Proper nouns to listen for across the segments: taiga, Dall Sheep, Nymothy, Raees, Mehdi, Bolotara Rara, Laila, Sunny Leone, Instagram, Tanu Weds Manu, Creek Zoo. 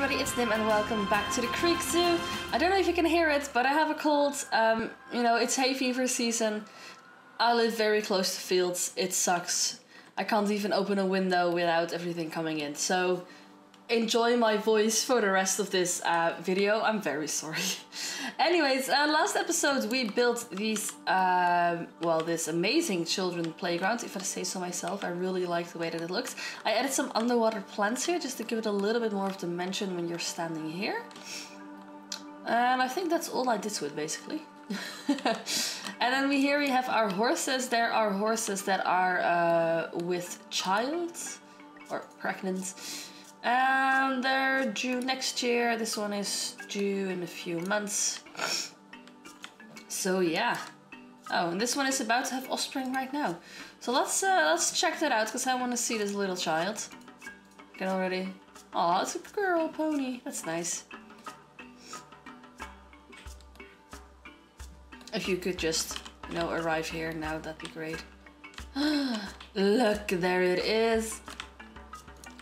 everybody, it's Nim and welcome back to the Creek Zoo. I don't know if you can hear it, but I have a cold. You know, it's hay fever season. I live very close to fields. It sucks. I can't even open a window without everything coming in. So enjoy my voice for the rest of this video. I'm very sorry. Anyways, last episode we built these, this amazing children playground, if I say so myself. I really like the way that it looks. I added some underwater plants here just to give it a little bit more of dimension when you're standing here. And I think that's all I did to it, basically. And then here we have our horses. There are horses that are with child or pregnant. And they're due next year. This one is due in a few months. So yeah. Oh, and this one is about to have offspring right now. So let's check that out because I want to see this little child. You can already. Oh, it's a girl pony. That's nice. If you could just, you know, arrive here now, that'd be great. Look, there it is.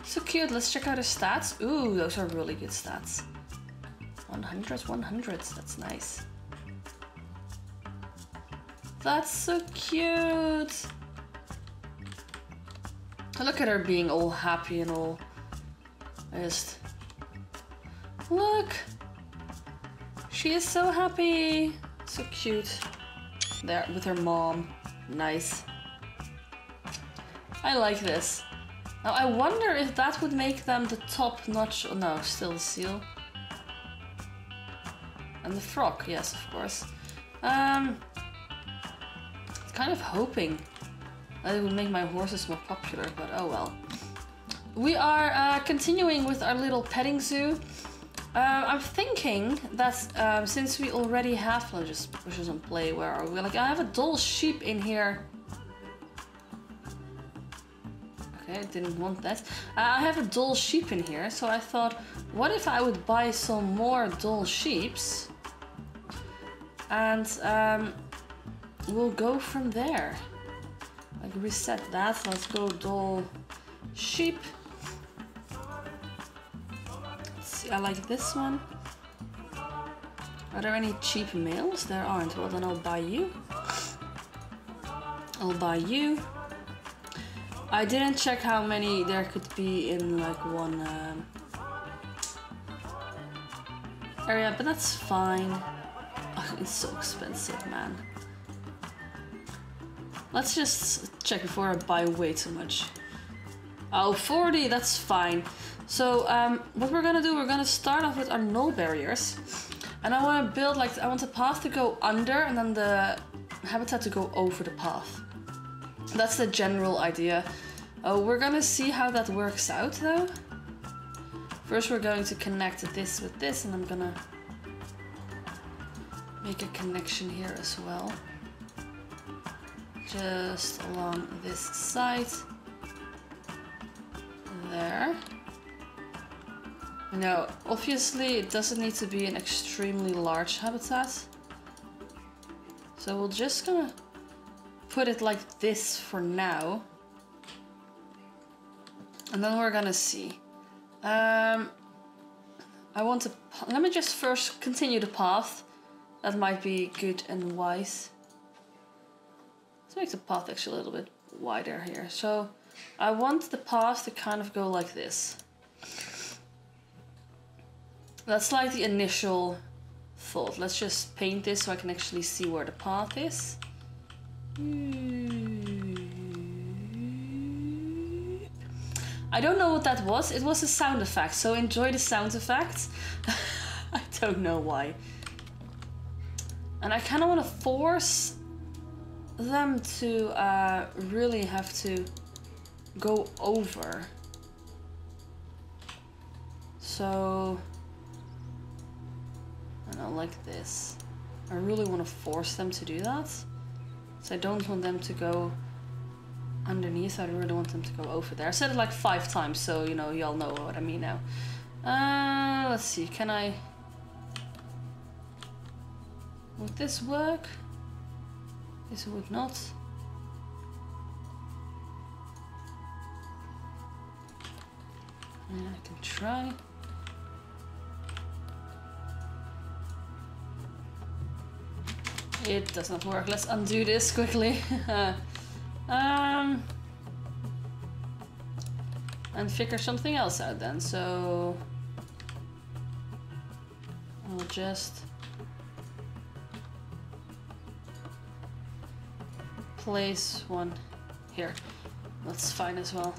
So cute, let's check out his stats. Ooh, those are really good stats. 100, that's nice. That's so cute. Look at her being all happy and all. Just look. She is so happy. So cute. There, with her mom. Nice. I like this. Now I wonder if that would make them the top notch. Oh, no, still the seal. And the frog, yes, of course. Kind of hoping that it would make my horses more popular, but oh well. We are continuing with our little petting zoo. I'm thinking that since we already have, let's just push us on play, where are we? Like, I have a Dall Sheep in here. I didn't want that. I have a Dall Sheep in here, so I thought, what if I would buy some more Dall Sheeps? And we'll go from there. Like, reset that. Let's go Dall Sheep. Let's see, I like this one. Are there any cheap males? There aren't. Well, then I'll buy you. I didn't check how many there could be in like one area, but that's fine. Oh, it's so expensive, man. Let's just check before I buy way too much. Oh, 40, that's fine. So what we're gonna do, we're gonna start off with our null barriers. And I wanna build like, I want the path to go under and then the habitat to go over the path. That's the general idea. We're gonna see how that works out though. First we're going to connect this with this, and I'm gonna make a connection here as well. Just along this side. There. Now, obviously it doesn't need to be an extremely large habitat. So we're just gonna put it like this for now, and then we're gonna see. I want to, let me just first continue the path. That might be good and wise. Let's make the path actually a little bit wider here. So I want the path to kind of go like this. That's like the initial thought. Let's just paint this so I can actually see where the path is. I don't know what that was. It was a sound effect, so enjoy the sound effects. I don't know why. And I kind of want to force them to really have to go over. So, I don't know, like this. I really want to force them to do that. So I don't want them to go underneath, I really want them to go over there. I said it like 5 times, so you know, y'all know what I mean now. Let's see, can I... Would this work? This would not. Yeah, I can try. It does not work. Let's undo this quickly. And figure something else out then. So I'll just place one here. That's fine as well.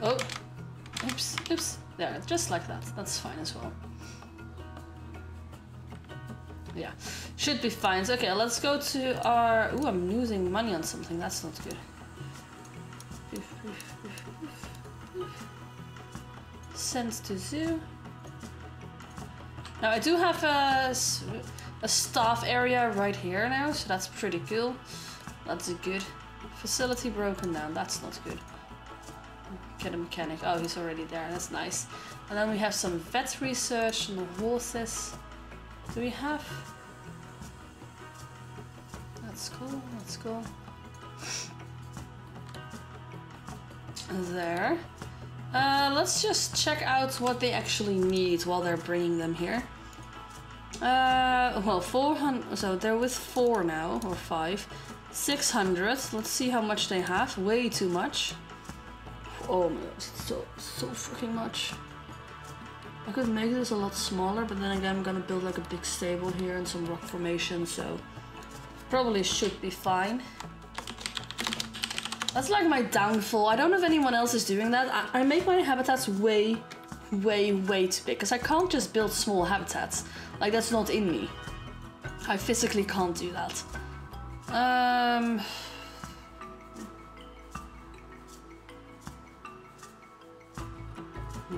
Oh, oops, oops. There, just like that. That's fine as well. Yeah, should be fine. So, okay, let's go to our... Ooh, I'm losing money on something. That's not good. Send to zoo. Now I do have a staff area right here now, so that's pretty cool. That's a good facility broken down. That's not good. Get a mechanic. Oh, he's already there. That's nice. And then we have some vet research on the horses. Do we have? That's cool. That's cool. There. Let's just check out what they actually need while they're bringing them here. Well, 400. So they're with 4 now, or 5. 600. Let's see how much they have. Way too much. Oh my gosh, it's so freaking much. I could make this a lot smaller, but then again I'm gonna build like a big stable here and some rock formation, so probably should be fine. That's like my downfall. I don't know if anyone else is doing that. I make my habitats way too big, because I can't just build small habitats. Like, that's not in me. I physically can't do that.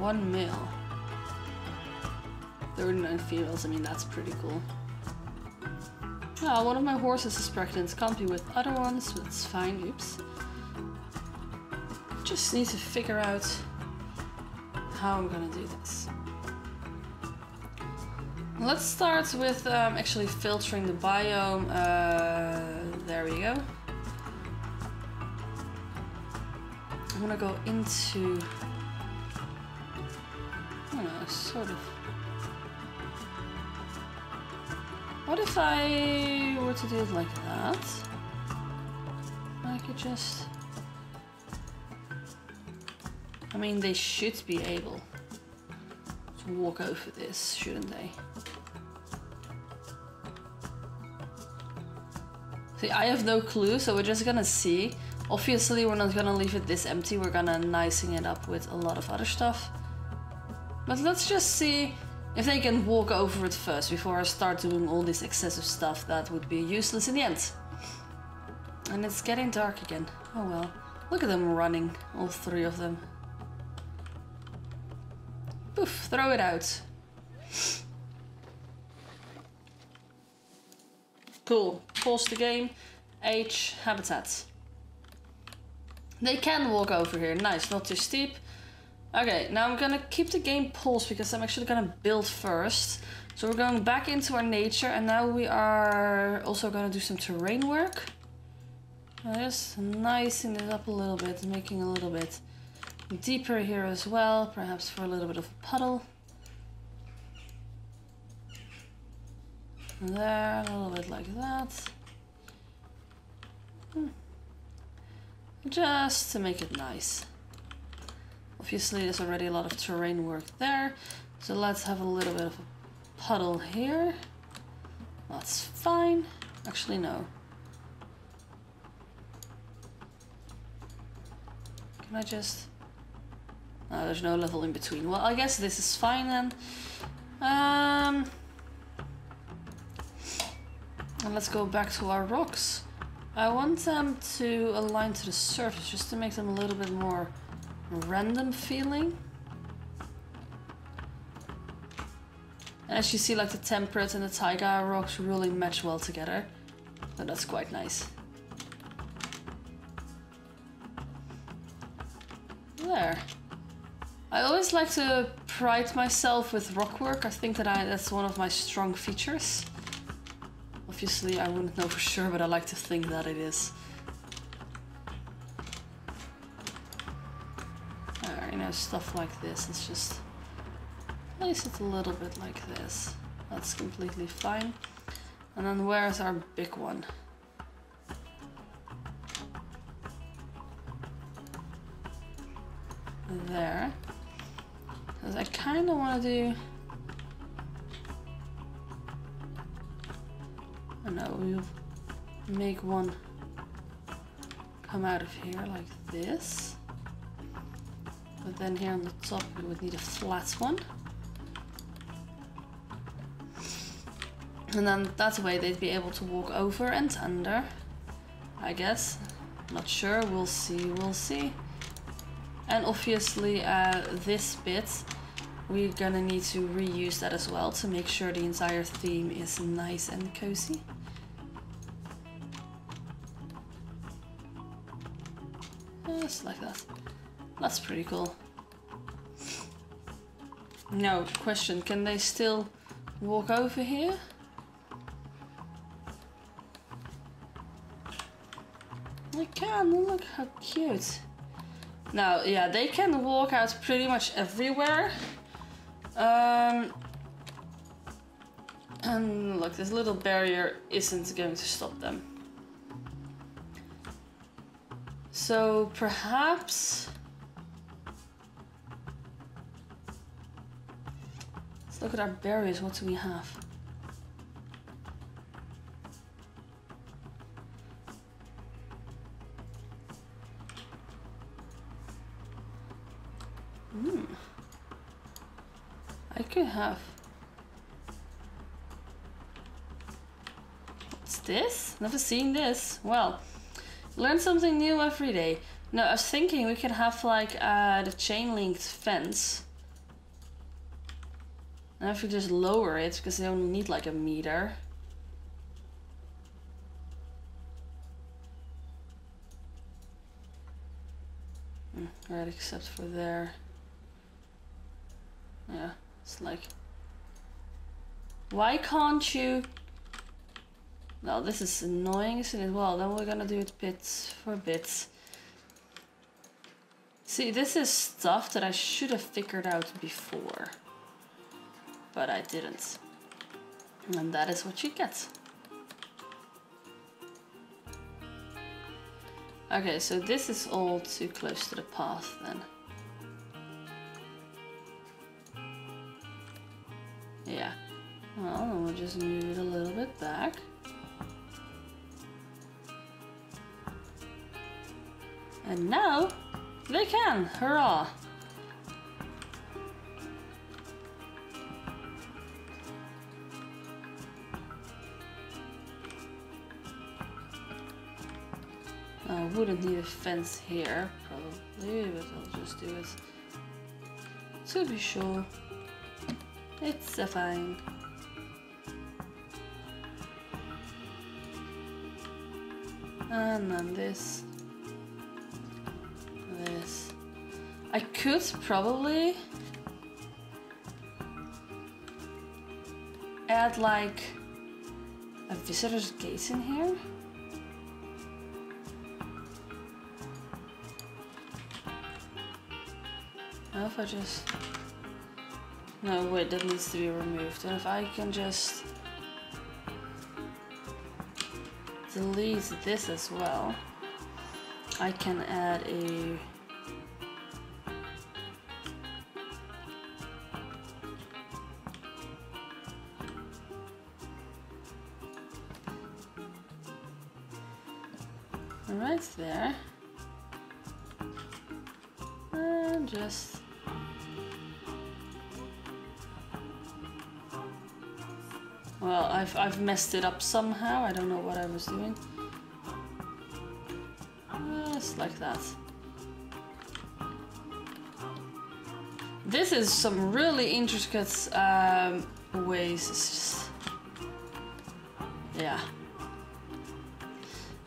One male. 39 females, I mean, that's pretty cool. Ah, oh, one of my horses is pregnant. Can't be with other ones, but it's fine. Oops. Just need to figure out how I'm gonna do this. Let's start with actually filtering the biome. There we go. I'm gonna go into... I don't know, sort of... What if I were to do it like that? I could just... I mean, they should be able to walk over this, shouldn't they? See, I have no clue, so we're just gonna see. Obviously, we're not gonna leave it this empty. We're gonna nicing it up with a lot of other stuff. But let's just see if they can walk over it first before I start doing all this excessive stuff that would be useless in the end. And it's getting dark again. Oh well. Look at them running, all 3 of them. Poof, throw it out. Cool. Pause the game. H, habitat. They can walk over here. Nice, not too steep. Okay, now I'm gonna keep the game paused because I'm actually gonna build first. So we're going back into our nature, and now we are also gonna do some terrain work. Just nicing it up a little bit, making a little bit deeper here as well, perhaps for a little bit of a puddle. There, a little bit like that. Just to make it nice. Obviously there's already a lot of terrain work there, so let's have a little bit of a puddle here. That's fine. Actually, no. Can I just... Oh, there's no level in between. Well, I guess this is fine then. And let's go back to our rocks. I want them to align to the surface just to make them a little bit more random feeling. And as you see, like the temperate and the taiga rocks really match well together. So that's quite nice. There. I always like to pride myself with rock work. I think that that's one of my strong features. Obviously, I wouldn't know for sure, but I like to think that it is. Or, you know, stuff like this. It's just place it a little bit like this. That's completely fine. And then where's our big one? There. Because I kind of want to do... I know, we'll make one come out of here like this. But then here on the top we would need a flat one. And then that way they'd be able to walk over and under, I guess. Not sure, we'll see, we'll see. And obviously this bit, we're gonna need to reuse that as well to make sure the entire theme is nice and cozy. Just like that. That's pretty cool. Now, question, can they still walk over here? They can, look how cute. Now, yeah, they can walk out pretty much everywhere. And look, this little barrier isn't going to stop them. So perhaps... let's look at our barriers, what do we have? I could have... what's this? Never seen this. Well, learn something new every day. No, I was thinking we could have like the chain-linked fence. And if we just lower it, because they only need like a meter. Right, except for there. Yeah. It's like, why can't you? Well, this is annoying, isn't it? Well, then we're gonna do it bits for bits. See, this is stuff that I should have figured out before, but I didn't. And that is what you get. Okay, so this is all too close to the path then. Yeah, well, we'll just move it a little bit back. And now they can, hurrah! I wouldn't need a fence here, probably, but I'll just do it to be sure. It's a fine. And then this. This. I could probably add like a visitor's gate in here. Now if I just... no, wait, that needs to be removed. And if I can just delete this as well, I can add a... right there. And just... well, I've messed it up somehow. I don't know what I was doing. Just like that. This is some really intricate ways. It's just, yeah.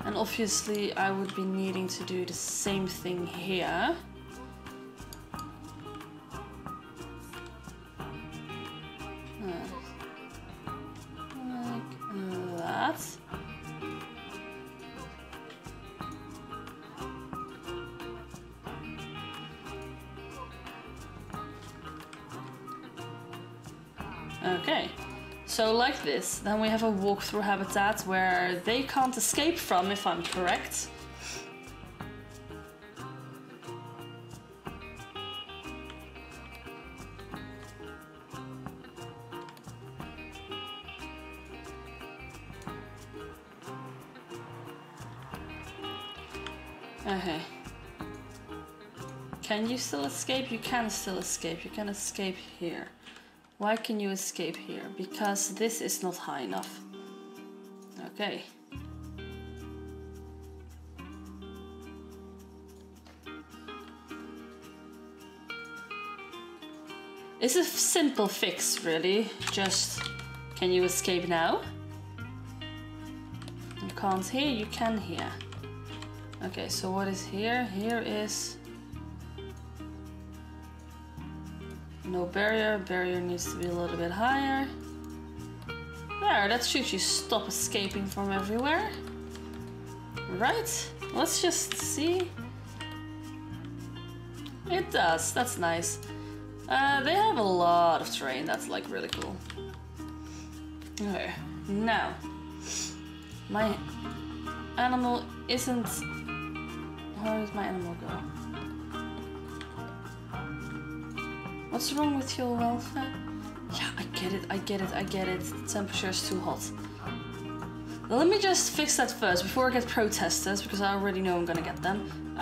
And obviously I would be needing to do the same thing here. So like this, then we have a walk-through habitat where they can't escape from, if I'm correct. Okay. Can you still escape? You can still escape. You can escape here. Why can you escape here? Because this is not high enough. Okay. It's a simple fix, really. Just, can you escape now? You can't here, you can here. Okay, so what is here? Here is... no barrier, barrier needs to be a little bit higher. There, that should you stop escaping from everywhere. Right, let's just see. It does, that's nice. They have a lot of terrain, that's like really cool. Okay, now, my animal isn't... where did my animal go? What's wrong with your welfare? Yeah, I get it, I get it, I get it. The temperature is too hot. Let me just fix that first before I get protesters, because I already know I'm gonna get them.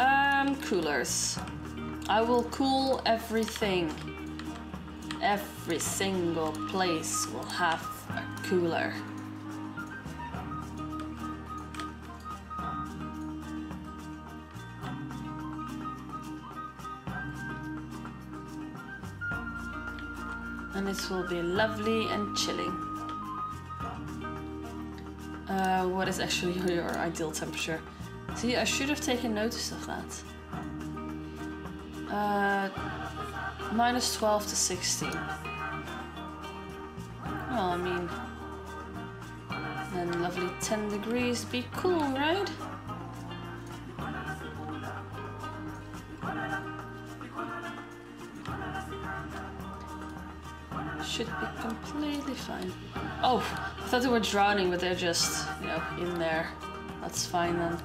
Coolers. I will cool everything. Every single place will have a cooler. And it will be lovely and chilling. What is actually your ideal temperature? See, I should have taken notice of that. Minus 12 to 16. Well, I mean... then lovely 10 degrees, be cool, right? Should be completely fine. Oh, I thought they were drowning, but they're just, you know, in there. That's fine then.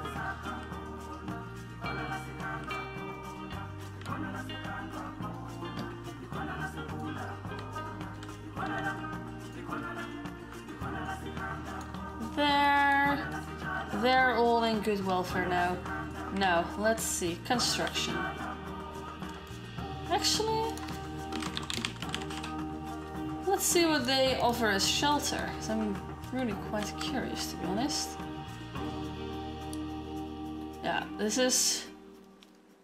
There. They're all in good welfare now. Now, let's see. Construction. Actually... let's see what they offer as shelter, because I'm really quite curious, to be honest. Yeah, this is...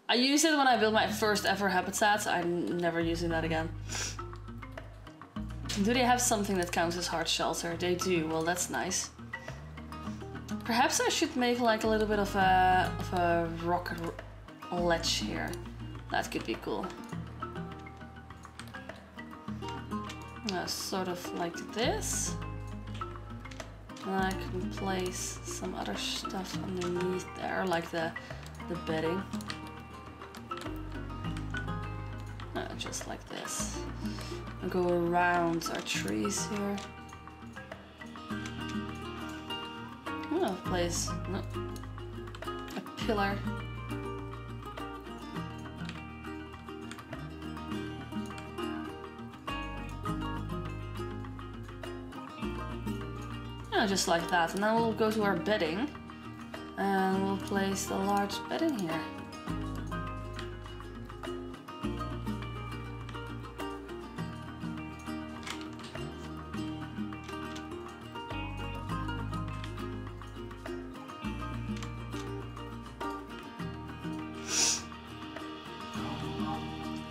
I used it when I built my first ever habitat. I'm never using that again. Do they have something that counts as hard shelter? They do. Well, that's nice. Perhaps I should make like a little bit of a rock ledge here. That could be cool. Sort of like this, and I can place some other stuff underneath there, like the bedding, just like this. I'll go around our trees here. I'm gonna place a pillar. Just like that, and then we'll go to our bedding and we'll place the large bedding here.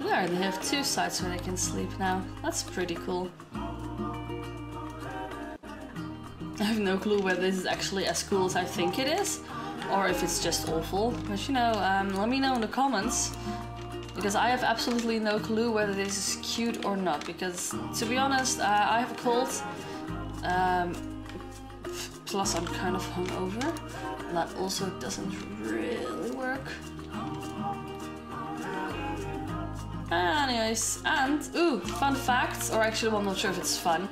There, they have two sides where they can sleep now. That's pretty cool. I have no clue whether this is actually as cool as I think it is, or if it's just awful. But you know, let me know in the comments, because I have absolutely no clue whether this is cute or not. Because to be honest, I have a cold, plus I'm kind of hungover, and that also doesn't really work. Anyways, and ooh, fun fact, or actually, well, I'm not sure if it's fun,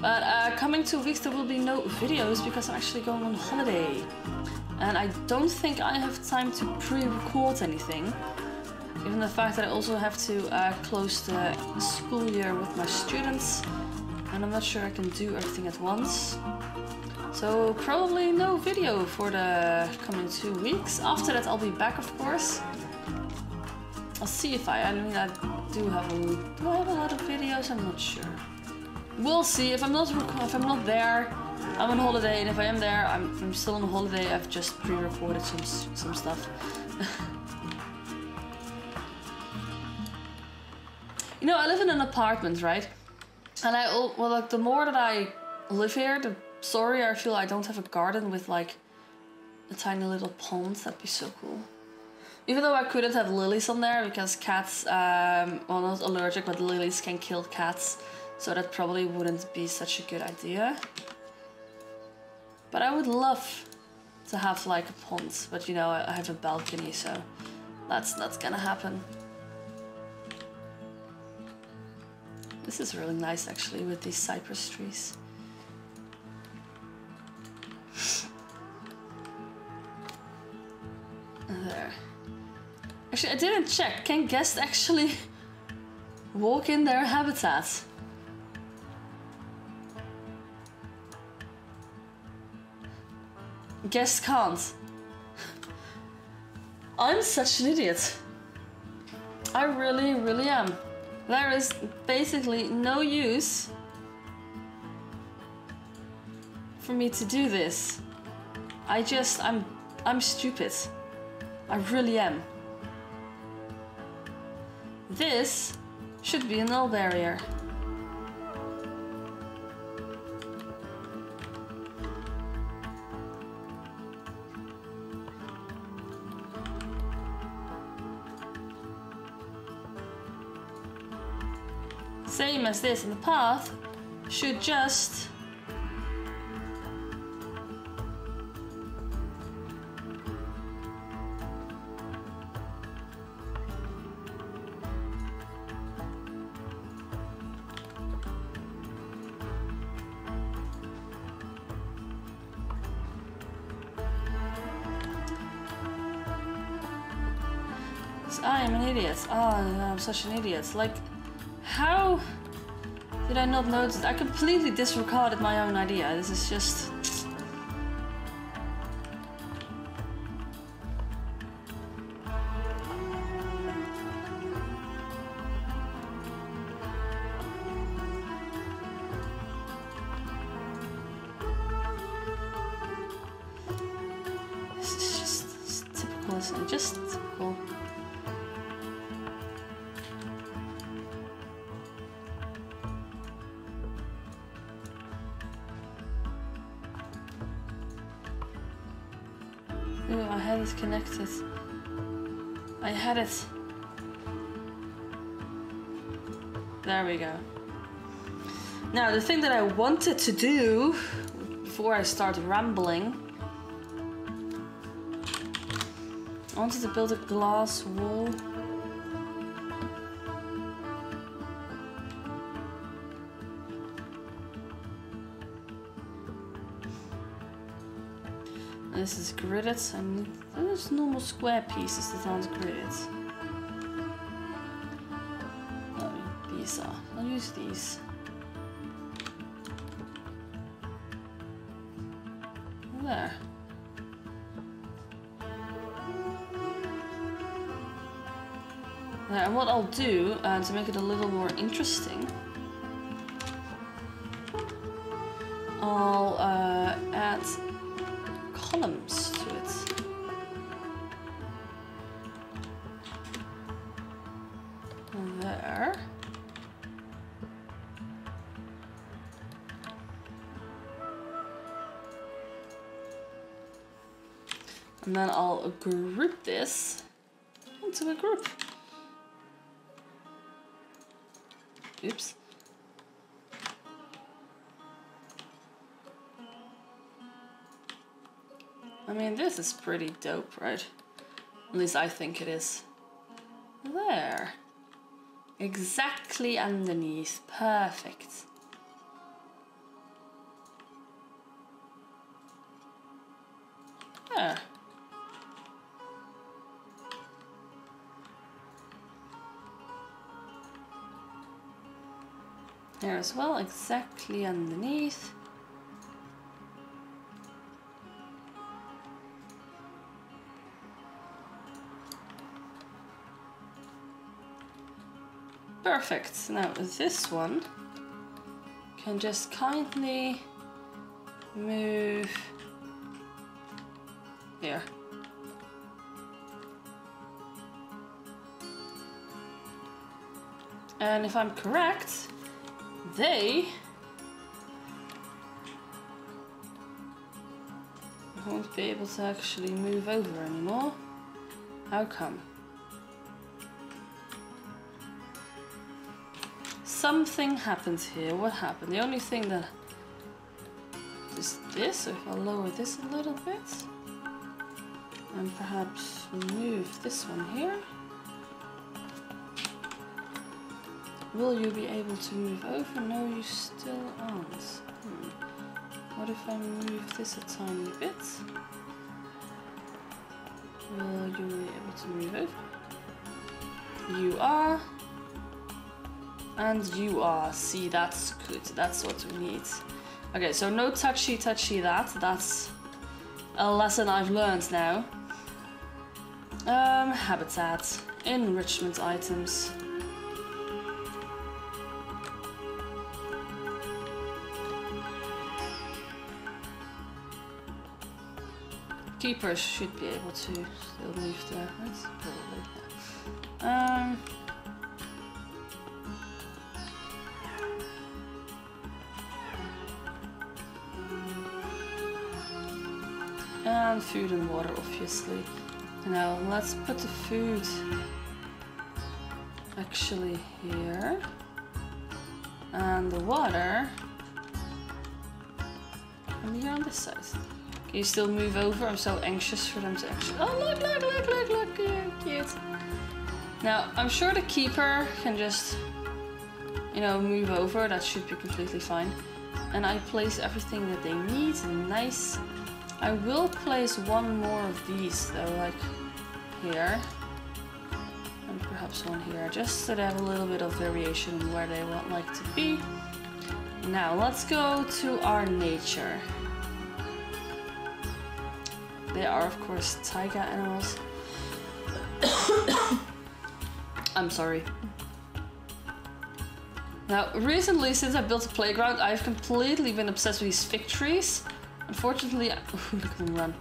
but coming 2 weeks there will be no videos because I'm actually going on holiday. And I don't think I have time to pre-record anything. Given the fact that I also have to close the school year with my students. And I'm not sure I can do everything at once. So probably no video for the coming 2 weeks. After that I'll be back, of course. I'll see if I do have a lot of videos, I'm not sure. We'll see. If I'm not there, I'm on holiday, and if I am there, I'm still on holiday. I've just pre-recorded some stuff. You know, I live in an apartment, right? And like the more that I live here, the sorrier I feel I don't have a garden with like a tiny little pond. That'd be so cool. Even though I couldn't have lilies on there because cats, well, not allergic, but lilies can kill cats. So that probably wouldn't be such a good idea. But I would love to have like a pond, but you know, I have a balcony, so that's not gonna happen. This is really nice actually with these cypress trees. There. Actually, I didn't check. Can guests actually walk in their habitat? Guests can't. I'm such an idiot. I really, really am. There is basically no use for me to do this. I'm stupid. I really am. This should be a null barrier. Same as this, and the path should just I am an idiot. Oh, I'm such an idiot. Like, how did I not notice? I completely disregarded my own idea. This is just... Ooh, I had it connected. I had it. There we go. Now, the thing that I wanted to do before I start rambling, I wanted to build a glass wall. This is gridded, and there's normal square pieces that aren't gridded. Oh, these are. I'll use these. There. And what I'll do to make it a little more interesting, I'll add columns to it. There. And then I'll group this into a group. Oops. I mean, this is pretty dope, right? At least I think it is. There. Exactly underneath. Perfect. Ah. There as well, exactly underneath. Perfect. Now this one can just kindly move here. And if I'm correct, they won't be able to actually move over anymore. How come? Something happens here. What happened? The only thing that is this. So if I lower this a little bit and perhaps move this one here. Will you be able to move over? No, you still aren't. What if I move this a tiny bit? Will you be able to move over? You are. And you are. See, that's good. That's what we need. Okay, so no touchy-touchy that. That's a lesson I've learned now. Habitat. Enrichment items. Keepers should be able to still leave there. That's probably there. And food and water, obviously. Now let's put the food actually here, and the water and here on this side. Can you still move over? I'm so anxious for them to actually... Oh, look, look, look, look, look, cute. Now, I'm sure the keeper can just, you know, move over. That should be completely fine. And I place everything that they need. Nice. I will place one more of these, though, like here. And perhaps one here, just so they have a little bit of variation in where they would like to be. Now, let's go to our nature. They are, of course, taiga animals. I'm sorry. Now, recently, since I built a playground, I've completely been obsessed with these fig trees. Unfortunately, look at them run.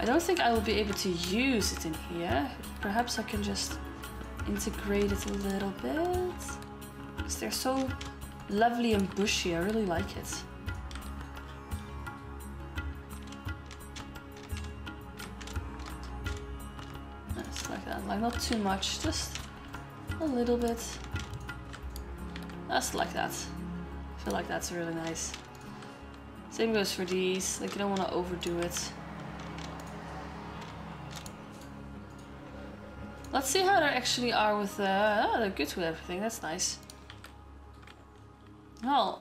I don't think I will be able to use it in here. Perhaps I can just integrate it a little bit. Because they're so lovely and bushy, I really like it. Like, not too much, just a little bit. Just like that. I feel like that's really nice. Same goes for these, like, you don't want to overdo it. Let's see how they actually are with oh, they're good with everything, that's nice. Well,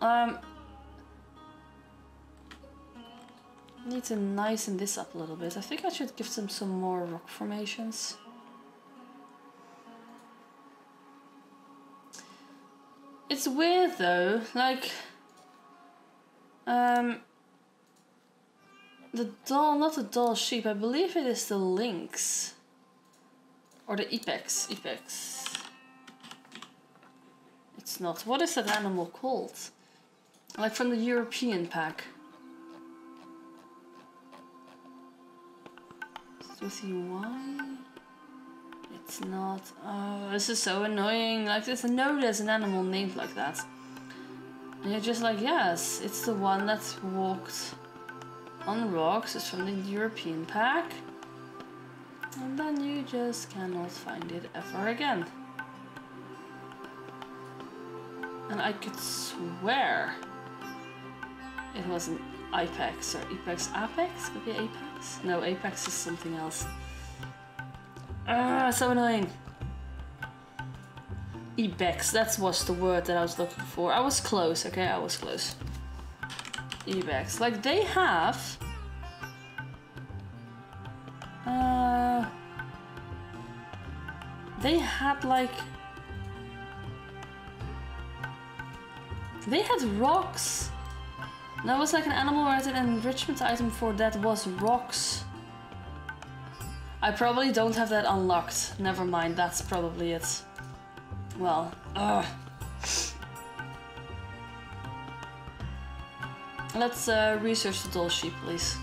need to nicen this up a little bit. I think I should give them some more rock formations. It's weird though, like, the Dall, not the Dall sheep, I believe it is the lynx, or the ibex, it's not, what is that animal called? Like from the European pack, is it with a Y? It's not. Oh, this is so annoying. Like, there's no, there's an animal named like that. And you're just like, yes, it's the one that's walked on rocks. It's from the European pack. And then you just cannot find it ever again. And I could swear it was an ibex or ibex apex. Could be apex? No, apex is something else. Ah, so annoying. Ibex, that was the word that I was looking for. I was close, okay, I was close. Ibex, like they have... they had like... They had rocks. That was like an animal where I did an enrichment item for that was rocks. I probably don't have that unlocked. Never mind, that's probably it. Well, ugh. Let's research the Dall Sheep, please.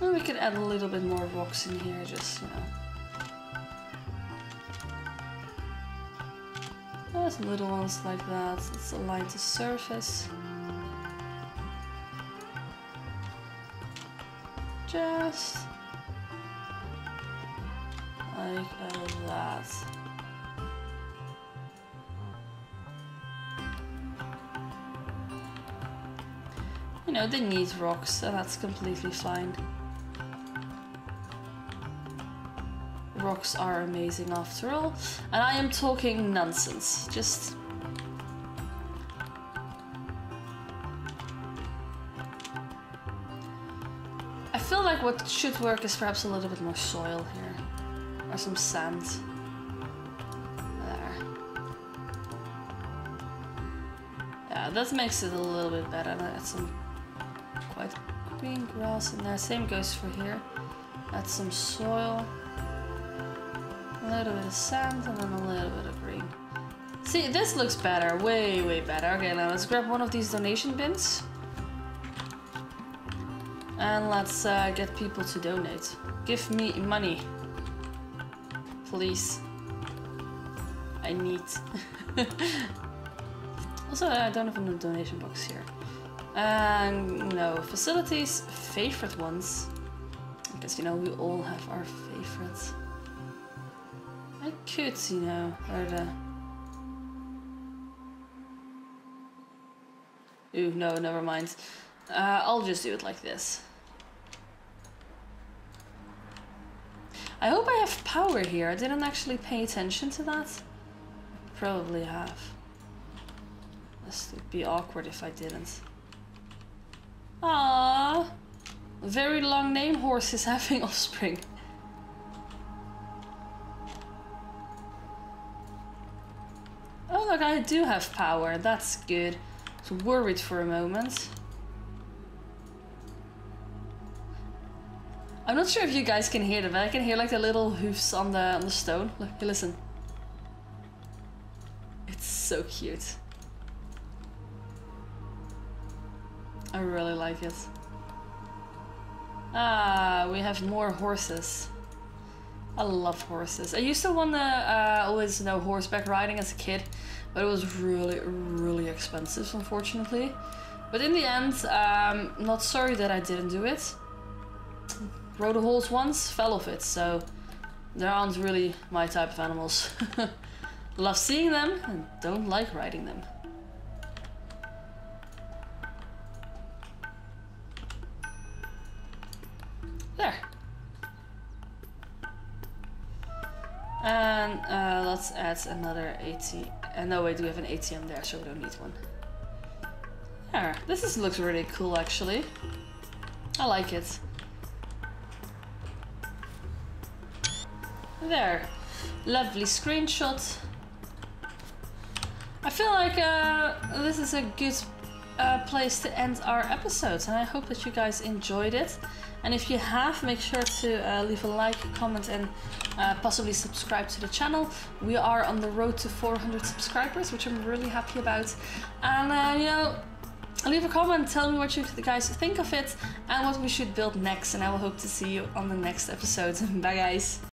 And we can add a little bit more rocks in here, just, you know. There's little ones like that. Let's align the surface. Just like that. You know, they need rocks, so that's completely fine. Rocks are amazing after all, and I am talking nonsense. Just I feel like what should work is perhaps a little bit more soil here, or some sand. There. Yeah, that makes it a little bit better. And add some quite green grass in there. Same goes for here. Add some soil. A little bit of sand and then a little bit of green. See, this looks better, way, way better. Okay, now let's grab one of these donation bins. And let's get people to donate. Give me money. Please. I need. Also, I don't have a donation box here. No, facilities, favorite ones. Because, you know, we all have our favorites. I could, you know, ooh, no, never mind. I'll just do it like this. I hope I have power here. I didn't actually pay attention to that. Probably have. This would be awkward if I didn't. Aww. Very long name horse is having offspring. Oh, look, I do have power. That's good. I was worried for a moment. I'm not sure if you guys can hear them, but I can hear like the little hoofs on the stone. Look, hey, listen. It's so cute. I really like it. Ah, we have more horses. I love horses. I used to want to always know horseback riding as a kid, but it was really, really expensive, unfortunately. But in the end, not sorry that I didn't do it. Rode a horse once, fell off it, so they aren't really my type of animals. Love seeing them and don't like riding them. There. And let's add another ATM. No, wait, we have an ATM there, so we don't need one. There. This looks really cool, actually. I like it. There. Lovely screenshot. I feel like this is a good place to end our episode, and I hope that you guys enjoyed it. And if you have, make sure to leave a like, a comment, and possibly subscribe to the channel. We are on the road to 400 subscribers, which I'm really happy about. And, you know, leave a comment, tell me what you guys think of it and what we should build next. And I will hope to see you on the next episode. Bye, guys.